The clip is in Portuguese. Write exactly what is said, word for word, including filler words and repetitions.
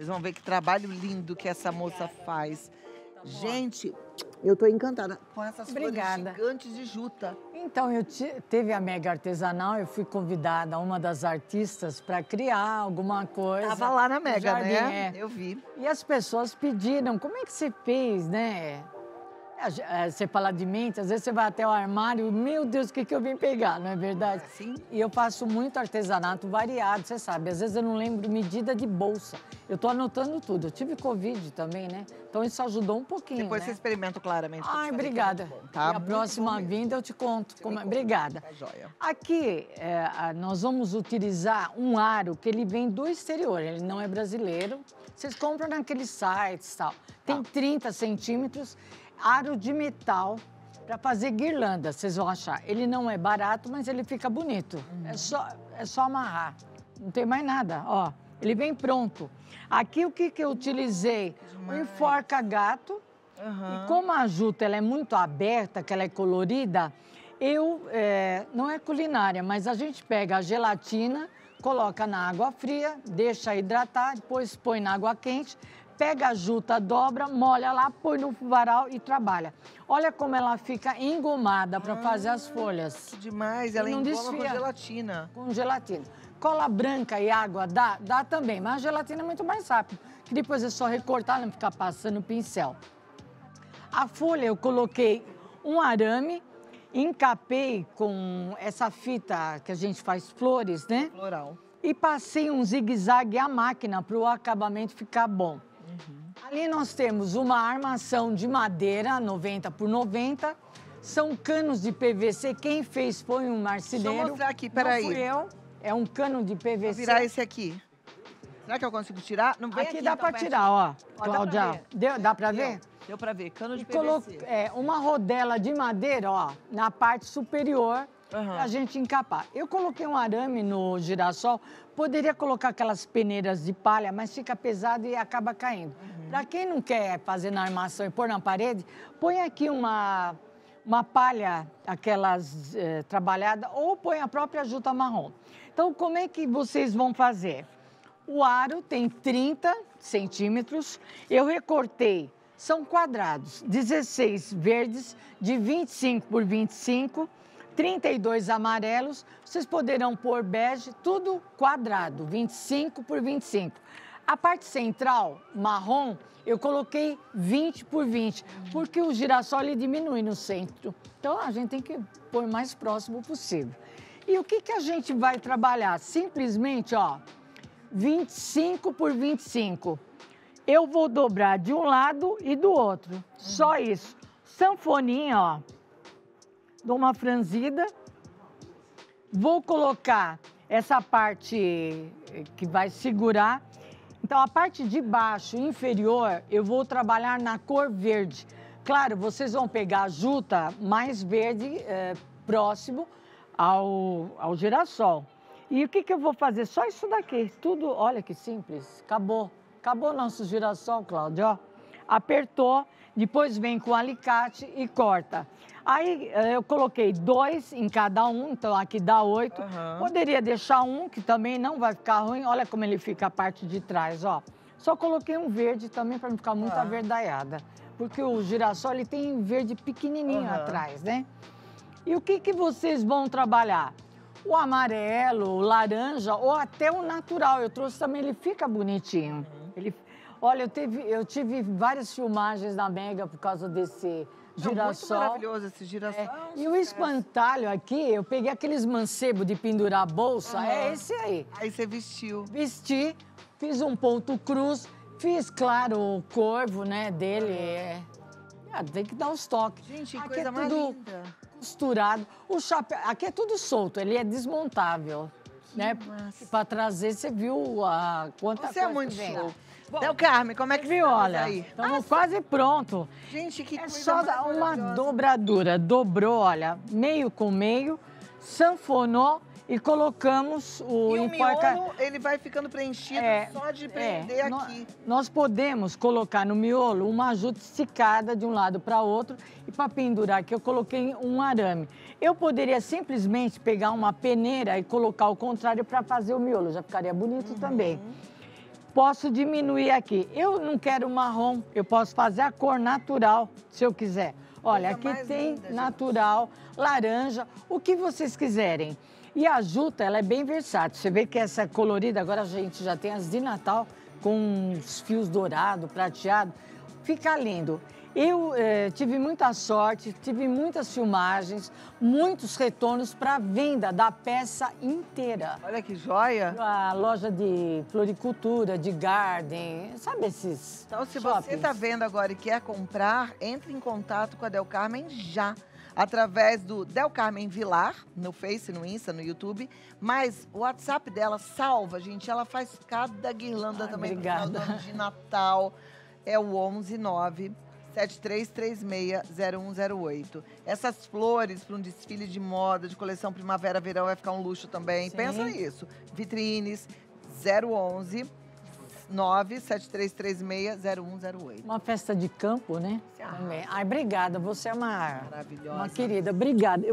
Vocês vão ver que trabalho lindo que essa moça faz. Gente, eu tô encantada com essas Obrigada. Flores gigantes de juta. Então, eu te, teve a Mega Artesanal, eu fui convidada, uma das artistas, para criar alguma coisa. Tava lá na Mega, jardim, né? É. Eu vi. E as pessoas pediram, como é que você fez, né? Você fala de mente, às vezes você vai até o armário, meu Deus, o que, que eu vim pegar, não é verdade? Sim. E eu faço muito artesanato variado, você sabe, às vezes eu não lembro medida de bolsa. Eu tô anotando tudo, eu tive Covid também, né? Então isso ajudou um pouquinho, Depois né? você experimenta claramente. Ai, obrigada. Tá, e a próxima vinda eu te conto. Como... Obrigada. Tá joia. Aqui, é, nós vamos utilizar um aro que ele vem do exterior, ele não é brasileiro. Vocês compram naqueles sites e tal. Tem tá. trinta centímetros. Aro de metal para fazer guirlanda, vocês vão achar. Ele não é barato, mas ele fica bonito. Uhum. É só, é só amarrar, não tem mais nada, ó. Ele vem pronto. Aqui o que, que eu utilizei? Um enforca-gato. Uhum. E como a juta ela é muito aberta, que ela é colorida, eu, é, não é culinária, mas a gente pega a gelatina, coloca na água fria, deixa hidratar, depois põe na água quente, pega a juta, dobra, molha lá, põe no varal e trabalha. Olha como ela fica engomada para ah, fazer as folhas. Demais, ela engoma desfia. com gelatina. Com gelatina. Cola branca e água dá, dá também, mas a gelatina é muito mais rápido, que depois é só recortar, não ficar passando o pincel. A folha eu coloquei um arame, encapei com essa fita que a gente faz flores, né? Floral. E passei um zigue-zague à máquina para o acabamento ficar bom. Uhum. Ali nós temos uma armação de madeira, noventa por noventa, são canos de P V C, quem fez foi um marceneiro. Deixa eu mostrar aqui, peraí. Não fui eu, é um cano de P V C. Vou virar esse aqui. Será que eu consigo tirar? Não vem aqui, aqui dá então, para tirar, ó, ó Cláudia. Dá para ver? Deu, deu para ver, cano de e P V C. Coloco, é, uma rodela de madeira, ó, na parte superior. Uhum. Pra gente encapar. Eu coloquei um arame no girassol, poderia colocar aquelas peneiras de palha, mas fica pesado e acaba caindo. Uhum. Pra quem não quer fazer na armação e pôr na parede, põe aqui uma, uma palha, aquelas eh, trabalhadas, ou põe a própria juta marrom. Então, como é que vocês vão fazer? O aro tem trinta centímetros, eu recortei, são quadrados, dezesseis verdes, de vinte e cinco por vinte e cinco, trinta e dois amarelos, vocês poderão pôr bege, tudo quadrado, vinte e cinco por vinte e cinco. A parte central, marrom, eu coloquei vinte por vinte, porque o girassol ele diminui no centro. Então, a gente tem que pôr mais próximo possível. E o que, que a gente vai trabalhar? Simplesmente, ó, vinte e cinco por vinte e cinco. Eu vou dobrar de um lado e do outro, só isso. Sanfoninha, ó. Dou uma franzida, vou colocar essa parte que vai segurar. Então, a parte de baixo, inferior, eu vou trabalhar na cor verde. Claro, vocês vão pegar a juta mais verde, é, próximo ao, ao girassol. E o que, que eu vou fazer? Só isso daqui, tudo, olha que simples, acabou. Acabou o nosso girassol, Cláudia, ó. Apertou, depois vem com o alicate e corta. Aí eu coloquei dois em cada um, então aqui dá oito. Uhum. Poderia deixar um, que também não vai ficar ruim. Olha como ele fica a parte de trás, ó. Só coloquei um verde também para não ficar muito uhum. averdaiada. Porque o girassol, ele tem verde pequenininho uhum. atrás, né? E o que, que vocês vão trabalhar? O amarelo, o laranja ou até o natural. Eu trouxe também, ele fica bonitinho. Uhum. Ele... Olha, eu, teve, eu tive várias filmagens na Mega por causa desse girassol. Não, muito maravilhoso esse girassol. É. E o espantalho aqui, eu peguei aqueles mancebo de pendurar a bolsa, uhum. é esse aí. Aí você vestiu. Vesti, fiz um ponto cruz, fiz, claro, o corvo, né, dele. É. Ah, tem que dar uns toques. Gente, que coisa mais linda. Costurado. O chapéu, aqui é tudo solto, ele é desmontável. Né? Para trazer, você viu a quanta você coisa é muito show. Bom, Del Carmen, como é que viu? Olha, aí? estamos ah, quase sim. pronto. Gente, que é coisa só uma dobradura. Dobrou, olha, meio com meio, sanfonou e colocamos o... E o enforca... miolo, ele vai ficando preenchido é, só de prender é, aqui. Nós podemos colocar no miolo uma juta esticada de um lado para outro e para pendurar aqui eu coloquei um arame. Eu poderia simplesmente pegar uma peneira e colocar ao contrário para fazer o miolo, já ficaria bonito uhum. também. posso diminuir aqui. Eu não quero marrom, eu posso fazer a cor natural, se eu quiser. Olha, aqui tem natural, laranja, o que vocês quiserem. E a juta, ela é bem versátil. Você vê que essa colorida, agora a gente já tem as de Natal, com os fios dourado, prateado. Fica lindo. Eu eh, tive muita sorte, tive muitas filmagens, muitos retornos para a venda da peça inteira. Olha que joia! A loja de floricultura, de garden, sabe esses Então, se shoppings? Você está vendo agora e quer comprar, entre em contato com a Del Carmen já. Através do Del Carmen Vilar, no Face, no Insta, no YouTube. Mas o WhatsApp dela salva, gente. Ela faz cada guirlanda ah, também obrigada. No final do ano de Natal. É o onze nove sete três três seis zero um zero oito. Essas flores para um desfile de moda, de coleção primavera-verão, vai ficar um luxo também. Sim. Pensa nisso. Vitrines, zero onze nove sete três três seis zero um zero oito. Uma festa de campo, né? Ah, Ai, obrigada. Você é uma, maravilhosa. Uma querida. Obrigada.